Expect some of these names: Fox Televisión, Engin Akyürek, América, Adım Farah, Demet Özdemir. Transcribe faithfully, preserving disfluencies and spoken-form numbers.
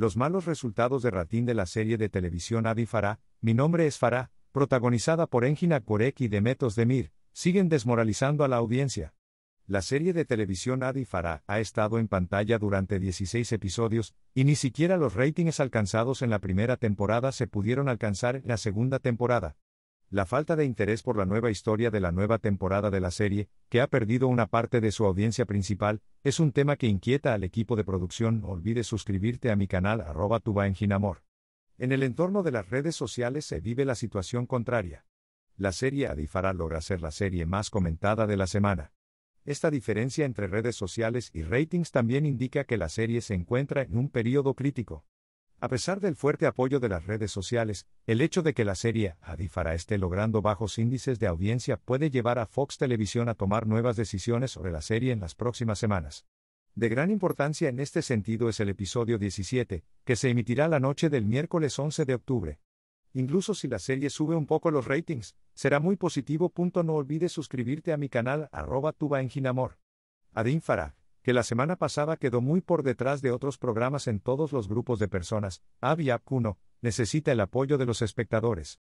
Los malos resultados de ratín de la serie de televisión ADIM FARAH, Mi nombre es Farah, protagonizada por Engin Akyürek y Demet Özdemir, siguen desmoralizando a la audiencia. La serie de televisión ADIM FARAH ha estado en pantalla durante dieciséis episodios, y ni siquiera los ratings alcanzados en la primera temporada se pudieron alcanzar en la segunda temporada. La falta de interés por la nueva historia de la nueva temporada de la serie, que ha perdido una parte de su audiencia principal, es un tema que inquieta al equipo de producción. No olvides suscribirte a mi canal arroba tubaenginamor. En el entorno de las redes sociales se vive la situación contraria. La serie ADIM FARAH logra ser la serie más comentada de la semana. Esta diferencia entre redes sociales y ratings también indica que la serie se encuentra en un periodo crítico. A pesar del fuerte apoyo de las redes sociales, el hecho de que la serie ADIM FARAH esté logrando bajos índices de audiencia puede llevar a Fox Televisión a tomar nuevas decisiones sobre la serie en las próximas semanas. De gran importancia en este sentido es el episodio diecisiete, que se emitirá la noche del miércoles once de octubre. Incluso si la serie sube un poco los ratings, será muy positivo. No olvides suscribirte a mi canal arroba tubaenginamor. ADIM FARAH, que la semana pasada quedó muy por detrás de otros programas en todos los grupos de personas, Abi Apkuno, necesita el apoyo de los espectadores.